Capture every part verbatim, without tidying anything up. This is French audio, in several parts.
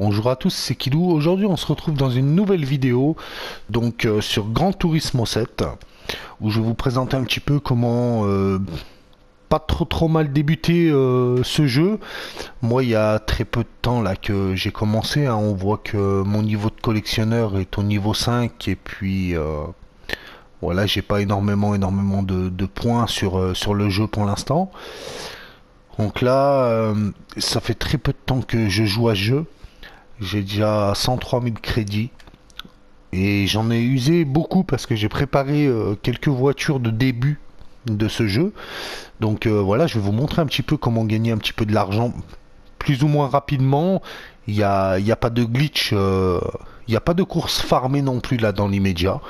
Bonjour à tous, c'est Kidou. Aujourd'hui on se retrouve dans une nouvelle vidéo donc euh, sur Gran Turismo sept où je vais vous présenter un petit peu comment euh, pas trop trop mal débuter euh, ce jeu. Moi il y a très peu de temps là que j'ai commencé, hein. On voit que mon niveau de collectionneur est au niveau cinq et puis euh, voilà, j'ai pas énormément énormément de, de points sur, euh, sur le jeu pour l'instant. Donc là euh, ça fait très peu de temps que je joue à ce jeu. J'ai déjà cent trois mille crédits et j'en ai usé beaucoup parce que j'ai préparé euh, quelques voitures de début de ce jeu. Donc euh, voilà, je vais vous montrer un petit peu comment gagner un petit peu de l'argent plus ou moins rapidement. Il n'y a, y a pas de glitch, euh, il n'y a pas de course farmée non plus là dans l'immédiat.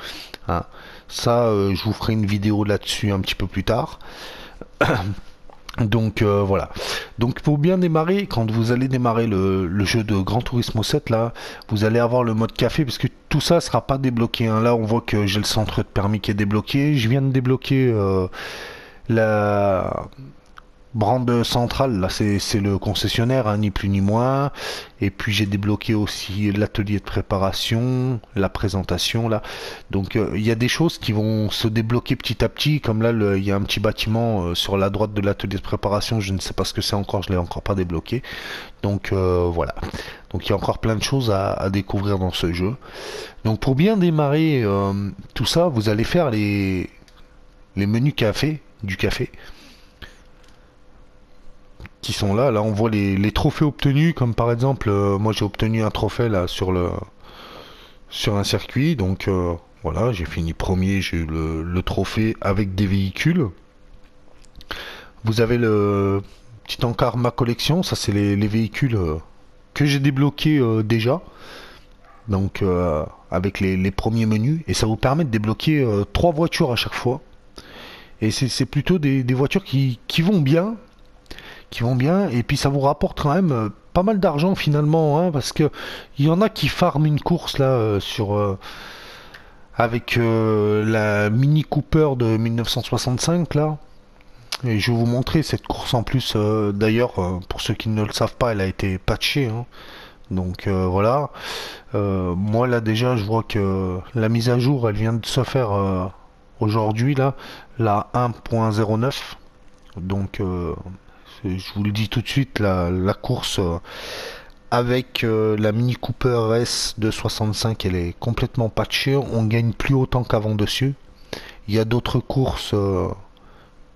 Hein. Ça, euh, je vous ferai une vidéo là-dessus un petit peu plus tard. Donc euh, voilà, donc pour bien démarrer, quand vous allez démarrer le, le jeu de Gran Turismo sept, là, vous allez avoir le mode café, parce que tout ça sera pas débloqué, hein. Là on voit que j'ai le centre de permis qui est débloqué, je viens de débloquer euh, la brande centrale, là c'est le concessionnaire, hein, ni plus ni moins, et puis j'ai débloqué aussi l'atelier de préparation, la présentation là, donc il euh, y a des choses qui vont se débloquer petit à petit, comme là il y a un petit bâtiment euh, sur la droite de l'atelier de préparation, je ne sais pas ce que c'est encore, je ne l'ai encore pas débloqué, donc euh, voilà, donc il y a encore plein de choses à, à découvrir dans ce jeu. Donc pour bien démarrer euh, tout ça, vous allez faire les, les menus café, du café, qui sont là, là on voit les, les trophées obtenus, comme par exemple, euh, moi j'ai obtenu un trophée là sur le sur un circuit, donc euh, voilà, j'ai fini premier, j'ai eu le, le trophée avec des véhicules. Vous avez le petit encart ma collection, ça c'est les, les véhicules euh, que j'ai débloqués euh, déjà, donc euh, avec les, les premiers menus, et ça vous permet de débloquer euh, trois voitures à chaque fois, et c'est plutôt des, des voitures qui, qui vont bien, qui vont bien, et puis ça vous rapporte quand même euh, pas mal d'argent finalement, hein, parce que il y en a qui farment une course là euh, sur euh, avec euh, la Mini Cooper de mille neuf cent soixante-cinq là, et je vais vous montrer cette course en plus, euh, d'ailleurs euh, pour ceux qui ne le savent pas, elle a été patchée, hein. Donc euh, voilà, euh, moi là déjà je vois que la mise à jour elle vient de se faire euh, aujourd'hui là, la un point zéro neuf, donc euh, je vous le dis tout de suite, la, la course euh, avec euh, la Mini Cooper S de soixante-cinq, elle est complètement patchée. On gagne plus autant qu'avant dessus. Il y a d'autres courses euh,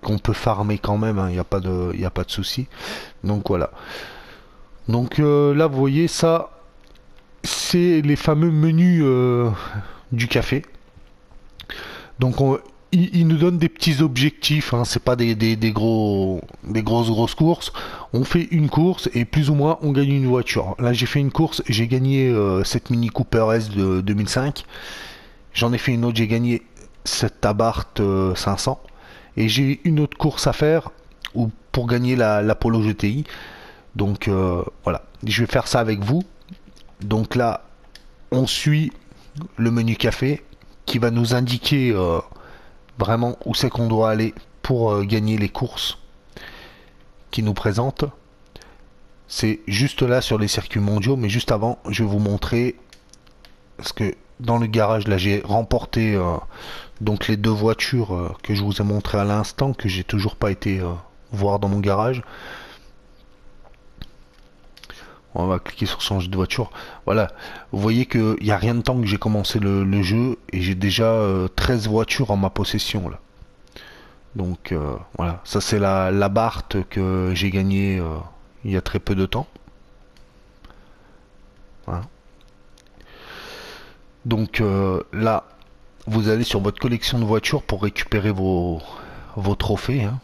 qu'on peut farmer quand même, hein, il n'y a pas de, il n'y a pas de souci. Donc voilà. Donc euh, là, vous voyez, ça, c'est les fameux menus euh, du café. Donc on... il nous donne des petits objectifs, hein. C'est pas des, des, des gros des grosses grosses courses. On fait une course et plus ou moins on gagne une voiture. Là j'ai fait une course, j'ai gagné euh, cette Mini Cooper S de deux mille cinq. J'en ai fait une autre, j'ai gagné cette Abarth euh, cinq cents. Et j'ai une autre course à faire ou pour gagner la, la Polo G T I. Donc euh, voilà, je vais faire ça avec vous. Donc là, on suit le menu café qui va nous indiquer euh, vraiment où c'est qu'on doit aller pour euh, gagner les courses qui nous présentent. C'est juste là sur les circuits mondiaux, mais juste avant je vais vous montrer, parce que dans le garage là j'ai remporté euh, donc les deux voitures euh, que je vous ai montré à l'instant, que j'ai toujours pas été euh, voir dans mon garage. On va cliquer sur changer de voiture. Voilà, vous voyez qu'il n'y a rien de temps que j'ai commencé le, le jeu et j'ai déjà euh, treize voitures en ma possession là. Donc euh, voilà, ça c'est la, la Abarth que j'ai gagnée euh, il y a très peu de temps. Voilà. Donc euh, là, vous allez sur votre collection de voitures pour récupérer vos, vos trophées, hein.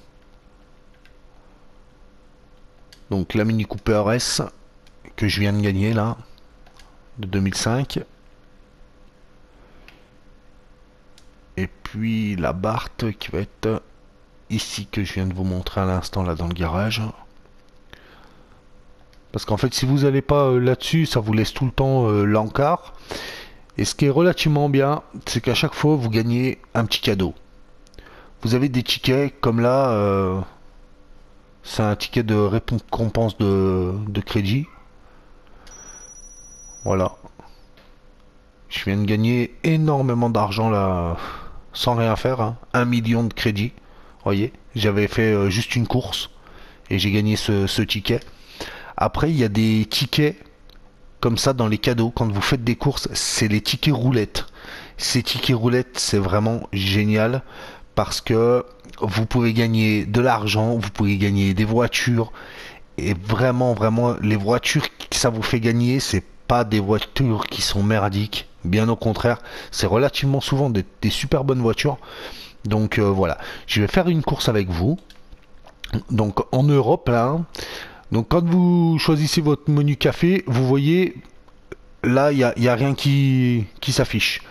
Donc la Mini Cooper S que je viens de gagner là de deux mille cinq, et puis la Abarth qui va être ici, que je viens de vous montrer à l'instant là dans le garage, parce qu'en fait si vous n'allez pas euh, là dessus ça vous laisse tout le temps euh, l'encart, et ce qui est relativement bien c'est qu'à chaque fois vous gagnez un petit cadeau. Vous avez des tickets comme là, euh, c'est un ticket de récompense de, de crédit. Voilà. Je viens de gagner énormément d'argent là, sans rien faire, hein. un million de crédits. Voyez, j'avais fait euh, juste une course et j'ai gagné ce, ce ticket. Après, il y a des tickets comme ça dans les cadeaux. Quand vous faites des courses, c'est les tickets roulettes. Ces tickets roulettes, c'est vraiment génial parce que vous pouvez gagner de l'argent, vous pouvez gagner des voitures. Et vraiment, vraiment, les voitures que ça vous fait gagner, c'est pas des voitures qui sont merdiques. Bien au contraire, c'est relativement souvent des, des super bonnes voitures. Donc euh, voilà, je vais faire une course avec vous. Donc en Europe, là. Donc quand vous choisissez votre menu café, vous voyez, là, il n'y a, y a rien qui, qui s'affiche.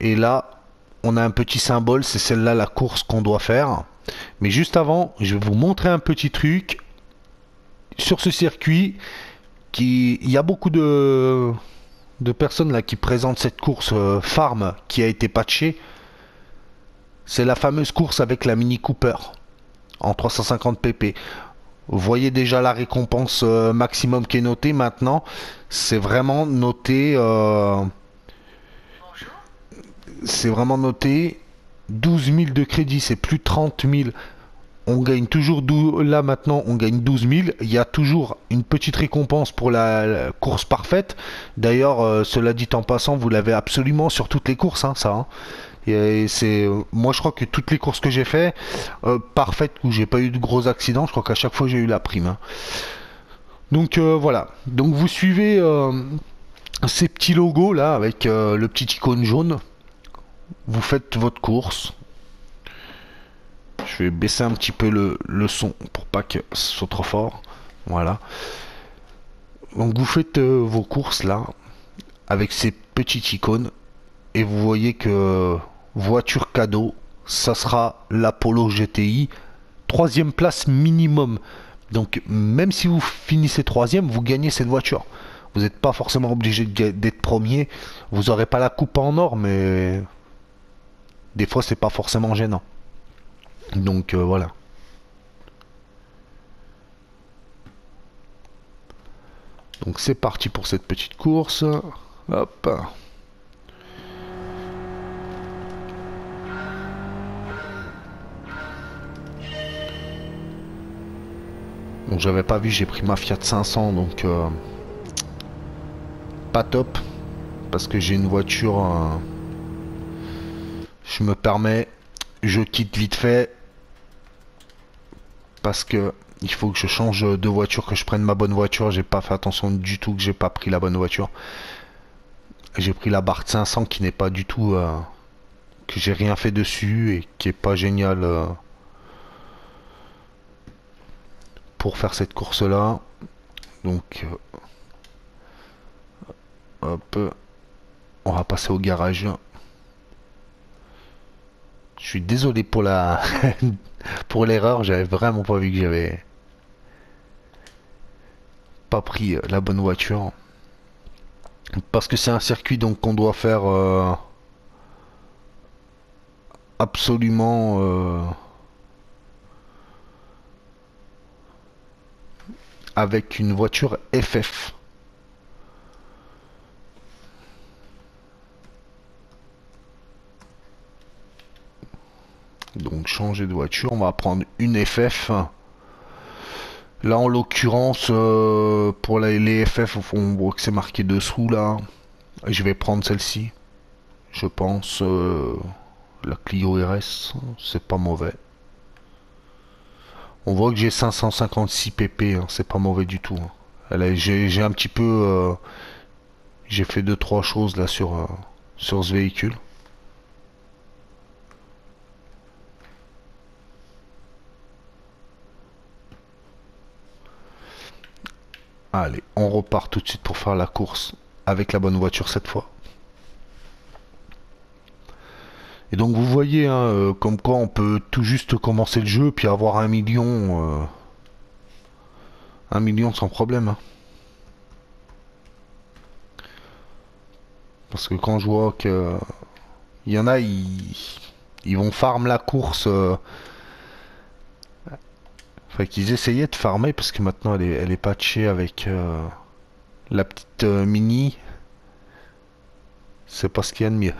Et là, on a un petit symbole, c'est celle-là la course qu'on doit faire. Mais juste avant, je vais vous montrer un petit truc sur ce circuit. Qui, il y a beaucoup de, de personnes là qui présentent cette course euh, farm qui a été patchée. C'est la fameuse course avec la Mini Cooper en trois cent cinquante p p. Vous voyez déjà la récompense euh, maximum qui est notée maintenant. C'est vraiment noté. Euh, C'est vraiment noté. douze mille de crédit, c'est plus trente mille. On gagne toujours, là maintenant, on gagne douze mille. Il y a toujours une petite récompense pour la, la course parfaite. D'ailleurs, euh, cela dit en passant, vous l'avez absolument sur toutes les courses, hein, ça. Hein. Et c'est, euh, moi, je crois que toutes les courses que j'ai fait, euh, parfaite où j'ai pas eu de gros accidents, je crois qu'à chaque fois j'ai eu la prime. Hein. Donc euh, voilà. Donc vous suivez euh, ces petits logos là avec euh, le petit icône jaune. Vous faites votre course. Je vais baisser un petit peu le, le son pour pas que ce soit trop fort. Voilà. Donc vous faites euh, vos courses là avec ces petites icônes et vous voyez que voiture cadeau, ça sera la Polo G T I, troisième place minimum. Donc même si vous finissez troisième, vous gagnez cette voiture. Vous n'êtes pas forcément obligé d'être premier. Vous n'aurez pas la coupe en or, mais des fois c'est pas forcément gênant. Donc euh, voilà. Donc c'est parti pour cette petite course. Hop. Bon, j'avais pas vu, j'ai pris ma Fiat cinq cents, donc euh, pas top. Parce que j'ai une voiture. Euh, je me permets, je quitte vite fait. Parce que il faut que je change de voiture, que je prenne ma bonne voiture. J'ai pas fait attention du tout que j'ai pas pris la bonne voiture. J'ai pris la Abarth cinq cents qui n'est pas du tout euh, que j'ai rien fait dessus et qui est pas génial euh, pour faire cette course là. Donc euh, hop, on va passer au garage. Je suis désolé pour la pour l'erreur, j'avais vraiment pas vu que j'avais pas pris la bonne voiture. Parce que c'est un circuit donc qu'on doit faire euh, absolument euh, avec une voiture F F. Donc changer de voiture, on va prendre une F F. Là en l'occurrence, euh, pour la, les F F, on voit que c'est marqué dessous là. Je vais prendre celle-ci. Je pense euh, la Clio R S, c'est pas mauvais. On voit que j'ai cinq cent cinquante-six p p, hein, c'est pas mauvais du tout. Hein. J'ai un petit peu... Euh, j'ai fait deux trois choses là sur, euh, sur ce véhicule. Allez, on repart tout de suite pour faire la course avec la bonne voiture cette fois. Et donc vous voyez, hein, euh, comme quoi on peut tout juste commencer le jeu puis avoir un million, euh, un million sans problème. Hein. Parce que quand je vois que euh, il y en a, ils, ils vont farm la course. Euh, Enfin, qu'ils essayaient de farmer parce que maintenant elle est, elle est patchée avec euh, La petite euh, Mini, c'est pas ce qu'il y a de mieux.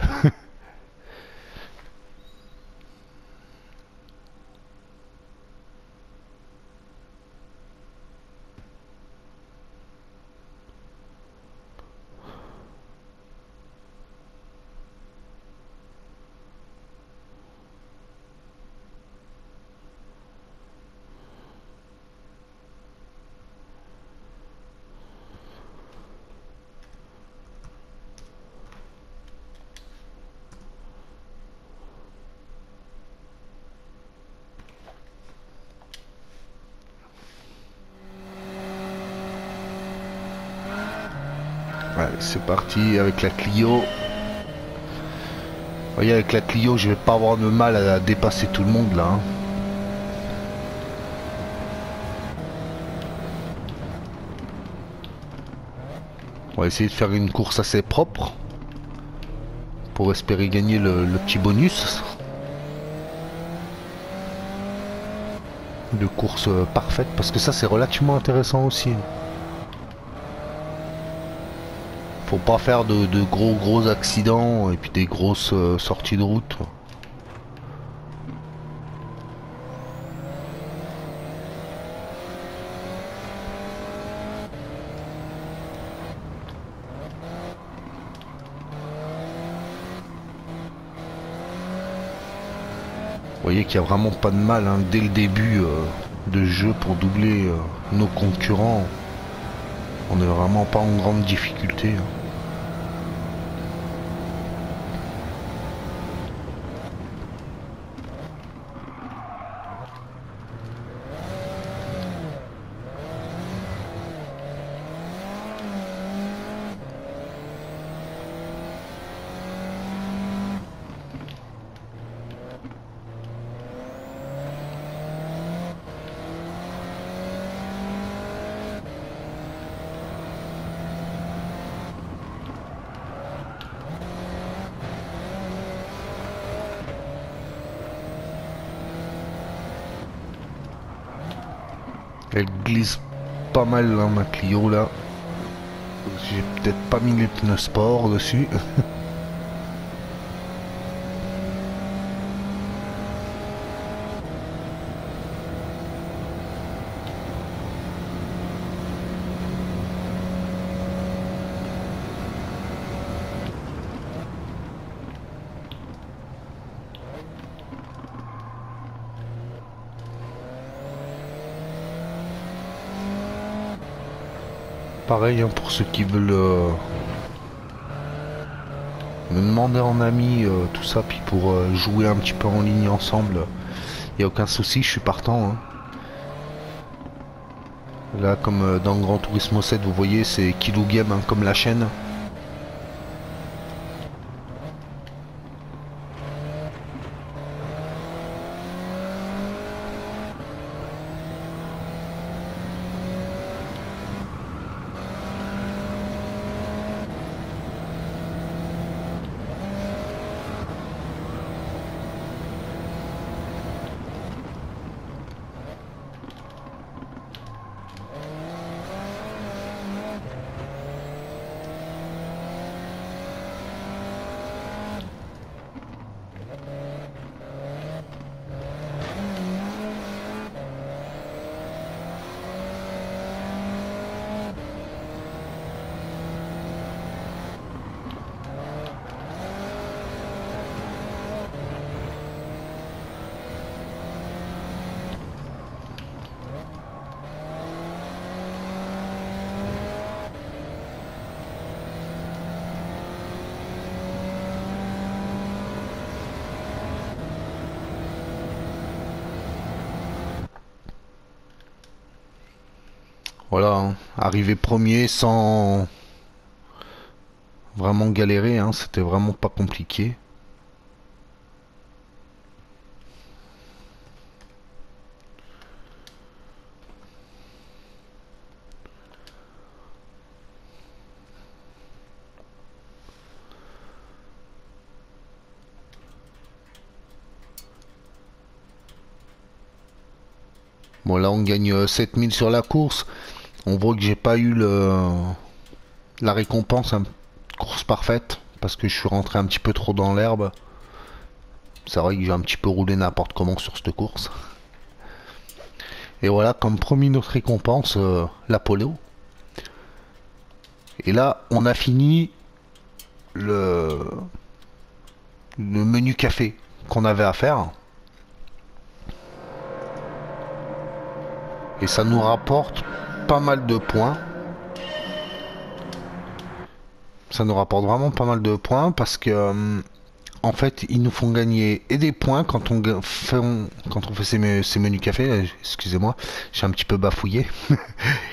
C'est parti avec la Clio. Vous voyez, avec la Clio, je vais pas avoir de mal à dépasser tout le monde là. Hein. On va essayer de faire une course assez propre pour espérer gagner le, le petit bonus de course parfaite, parce que ça c'est relativement intéressant aussi. Faut pas faire de, de gros gros accidents et puis des grosses euh, sorties de route. Vous voyez qu'il n'y a vraiment pas de mal hein, dès le début euh, de jeu pour doubler euh, nos concurrents. On n'est vraiment pas en grande difficulté. Elle glisse pas mal hein, ma Clio là. J'ai peut-être pas mis les pneus sport dessus. Pareil hein, pour ceux qui veulent euh, me demander en ami euh, tout ça, puis pour euh, jouer un petit peu en ligne ensemble, il n'y a aucun souci, je suis partant. Hein. Là, comme euh, dans Gran Turismo sept, vous voyez, c'est Kyllou Game hein, comme la chaîne. Voilà, hein. Arrivé premier sans vraiment galérer, hein. C'était vraiment pas compliqué. Bon là on gagne sept mille sur la course. On voit que j'ai pas eu le la récompense, une course parfaite, parce que je suis rentré un petit peu trop dans l'herbe. C'est vrai que j'ai un petit peu roulé n'importe comment sur cette course. Et voilà, comme promis, notre récompense, euh, l'Apollo. Et là, on a fini le, le menu café qu'on avait à faire. Et ça nous rapporte pas mal de points. Ça nous rapporte vraiment pas mal de points parce que... Euh, en fait, ils nous font gagner et des points quand on fait, on, quand on fait ces, ces menus café. Excusez-moi, j'ai un petit peu bafouillé.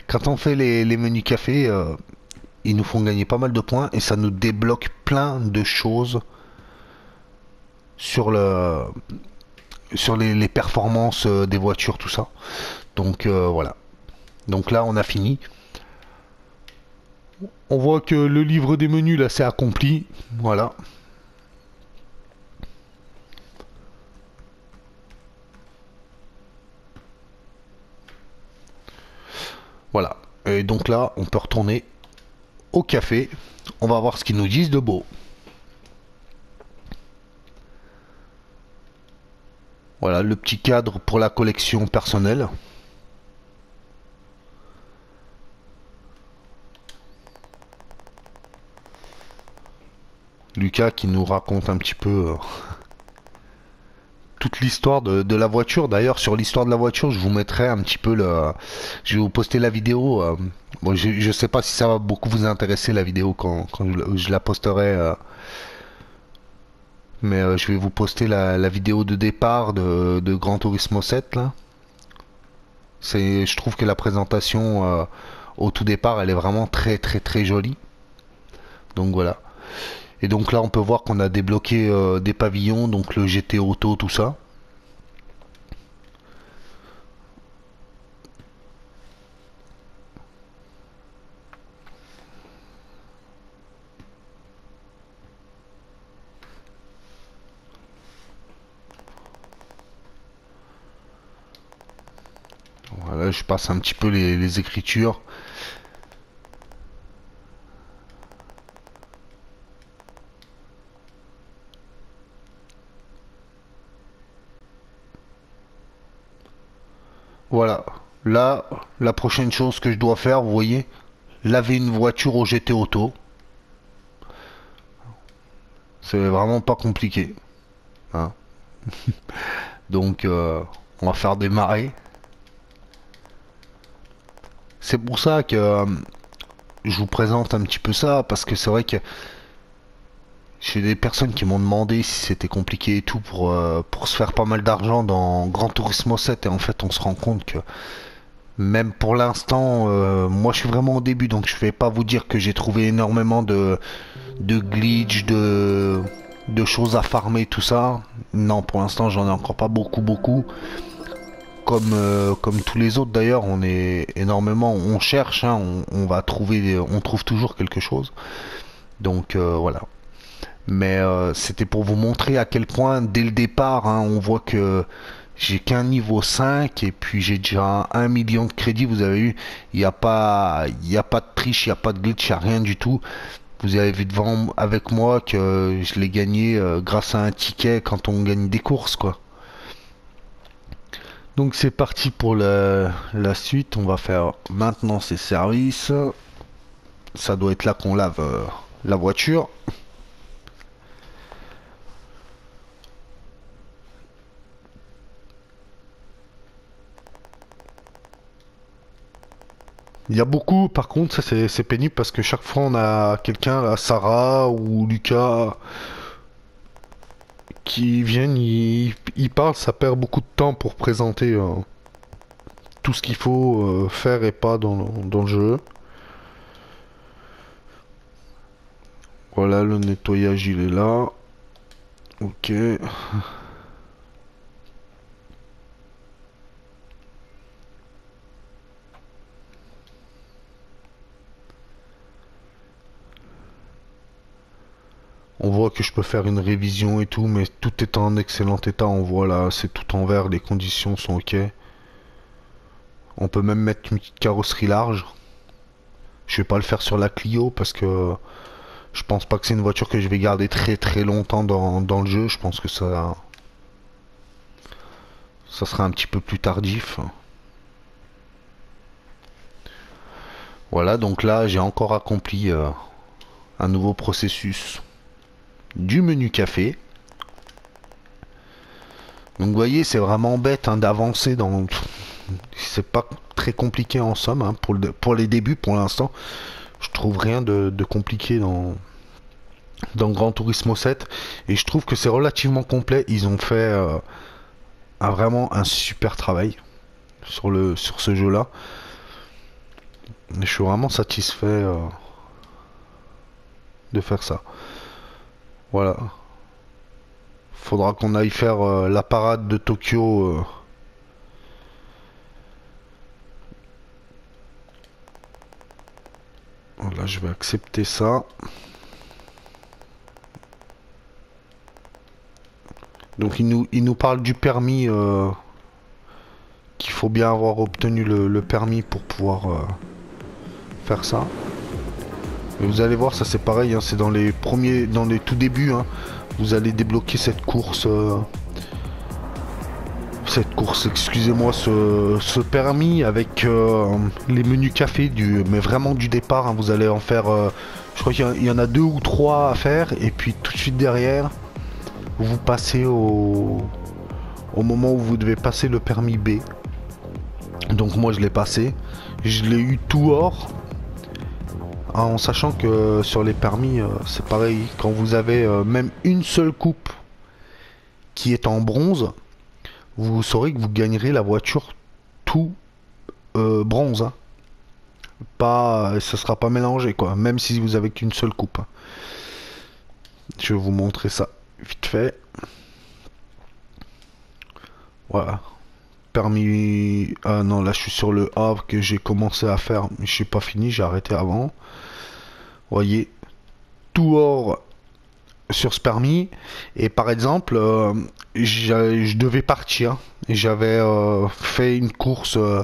Quand on fait les, les menus café, euh, ils nous font gagner pas mal de points et ça nous débloque plein de choses sur le, sur les, les performances des voitures, tout ça. Donc euh, voilà. Donc là, on a fini. On voit que le livre des menus là, c'est accompli. Voilà. Voilà, et donc là, on peut retourner au café. On va voir ce qu'ils nous disent de beau. Voilà, le petit cadre pour la collection personnelle. Lucas qui nous raconte un petit peu... toute l'histoire de, de la voiture. D'ailleurs, sur l'histoire de la voiture, je vous mettrai un petit peu le... Je vais vous poster la vidéo. Euh, bon, je, je sais pas si ça va beaucoup vous intéresser, la vidéo, quand, quand je, je la posterai. Euh, mais euh, je vais vous poster la, la vidéo de départ de, de Gran Turismo sept. Là. Je trouve que la présentation euh, au tout départ, elle est vraiment très très très jolie. Donc voilà. Et donc là, on peut voir qu'on a débloqué euh, des pavillons, donc le G T Auto, tout ça. Voilà, je passe un petit peu les, les écritures. Voilà, là, la prochaine chose que je dois faire, vous voyez, laver une voiture au G T Auto. C'est vraiment pas compliqué. Hein. Donc, euh, on va faire démarrer. C'est pour ça que euh, je vous présente un petit peu ça, parce que c'est vrai que j'ai des personnes qui m'ont demandé si c'était compliqué et tout pour, euh, pour se faire pas mal d'argent dans Gran Turismo sept. Et en fait, on se rend compte que même pour l'instant, euh, moi je suis vraiment au début. Donc je vais pas vous dire que j'ai trouvé énormément de, de glitch, de, de choses à farmer, tout ça. Non, pour l'instant, j'en ai encore pas beaucoup, beaucoup. Comme, euh, comme tous les autres d'ailleurs, on est énormément... On cherche, hein, on, on va trouver... On trouve toujours quelque chose. Donc euh, voilà. Mais euh, c'était pour vous montrer à quel point, dès le départ, hein, on voit que j'ai qu'un niveau cinq et puis j'ai déjà un million de crédits. Vous avez vu, il n'y a pas, il n'y a pas de triche, il n'y a pas de glitch, il n'y a rien du tout. Vous avez vu devant avec moi que je l'ai gagné euh, grâce à un ticket quand on gagne des courses, quoi. Donc c'est parti pour la, la suite. On va faire maintenance et service. Ça doit être là qu'on lave euh, la voiture. Il y a beaucoup, par contre, ça c'est pénible parce que chaque fois on a quelqu'un, Sarah ou Lucas, qui viennent, ils, ils parlent, ça perd beaucoup de temps pour présenter euh, tout ce qu'il faut euh, faire et pas dans, dans le jeu. Voilà, le nettoyage il est là. Ok. On voit que je peux faire une révision et tout, mais tout est en excellent état. On voit là, c'est tout en vert, les conditions sont ok. On peut même mettre une petite carrosserie large. Je vais pas le faire sur la Clio parce que je pense pas que c'est une voiture que je vais garder très très longtemps dans, dans le jeu. Je pense que ça, ça sera un petit peu plus tardif. Voilà, donc là j'ai encore accompli euh, un nouveau processus du menu café. Donc vous voyez, c'est vraiment bête hein, d'avancer dans... C'est pas très compliqué en somme, hein, pour, le, pour les débuts pour l'instant. Je trouve rien de, de compliqué dans, dans Gran Turismo sept. Et je trouve que c'est relativement complet. Ils ont fait euh, un, vraiment un super travail sur, le, sur ce jeu-là. Je suis vraiment satisfait euh, de faire ça. Voilà. Faudra qu'on aille faire euh, la parade de Tokyo... Euh, Là, je vais accepter ça. Donc, il nous, il nous parle du permis, euh, qu'il faut bien avoir obtenu le, le permis pour pouvoir euh, faire ça. Et vous allez voir, ça c'est pareil, hein, c'est dans les premiers, dans les tout débuts, hein, vous allez débloquer cette course, euh, cette course, excusez-moi, ce, ce permis avec euh, les menus café, du, mais vraiment du départ, hein, vous allez en faire, euh, je crois qu'il y, y en a deux ou trois à faire, et puis tout de suite derrière, vous passez au, au moment où vous devez passer le permis B. Donc moi je l'ai passé, je l'ai eu tout hors, hein, en sachant que sur les permis, euh, c'est pareil, quand vous avez euh, même une seule coupe qui est en bronze, vous saurez que vous gagnerez la voiture tout euh, bronze. Hein. Pas, ça sera pas mélangé, quoi. Même si vous avez qu'une seule coupe. Je vais vous montrer ça vite fait. Voilà. Permis... Ah non, là je suis sur le A que j'ai commencé à faire. Mais je n'ai pas fini, j'ai arrêté avant. Voyez. Tout hors... sur ce permis, et par exemple euh, je devais partir, et j'avais euh, fait une course euh,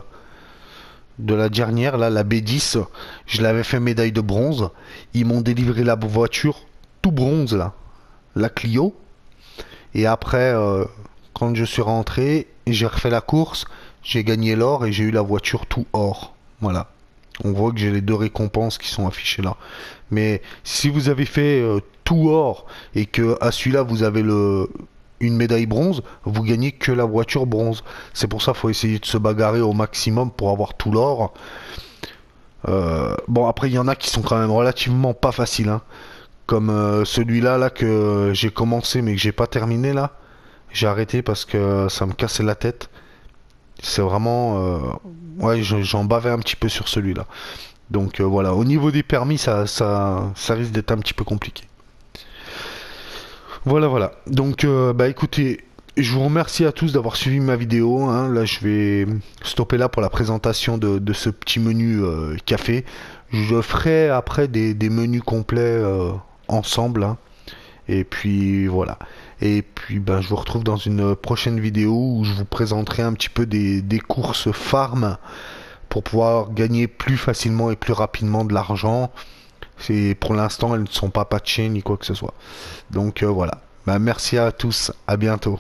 de la dernière, là la B dix, je l'avais fait médaille de bronze, ils m'ont délivré la voiture tout bronze là, la Clio, et après euh, quand je suis rentré, j'ai refait la course, j'ai gagné l'or et j'ai eu la voiture tout or. Voilà, on voit que j'ai les deux récompenses qui sont affichées là. Mais si vous avez fait euh, tout or et que à celui-là vous avez le une médaille bronze, vous gagnez que la voiture bronze. C'est pour ça qu'il faut essayer de se bagarrer au maximum pour avoir tout l'or. Euh, bon, après il y en a qui sont quand même relativement pas faciles, hein. Comme euh, celui-là là que j'ai commencé mais que j'ai pas terminé là. J'ai arrêté parce que ça me cassait la tête. C'est vraiment... Euh, ouais, j'en bavais un petit peu sur celui-là. Donc euh, voilà, au niveau des permis, ça, ça, ça risque d'être un petit peu compliqué. Voilà, voilà. Donc, euh, bah écoutez, je vous remercie à tous d'avoir suivi ma vidéo. Hein. Là, je vais stopper là pour la présentation de, de ce petit menu euh, café. Je ferai après des, des menus complets euh, ensemble. Hein. Et puis, voilà. Et puis ben, je vous retrouve dans une prochaine vidéo où je vous présenterai un petit peu des, des courses farm pour pouvoir gagner plus facilement et plus rapidement de l'argent. Pour l'instant elles ne sont pas patchées ni quoi que ce soit. Donc euh, voilà, ben, merci à tous, à bientôt.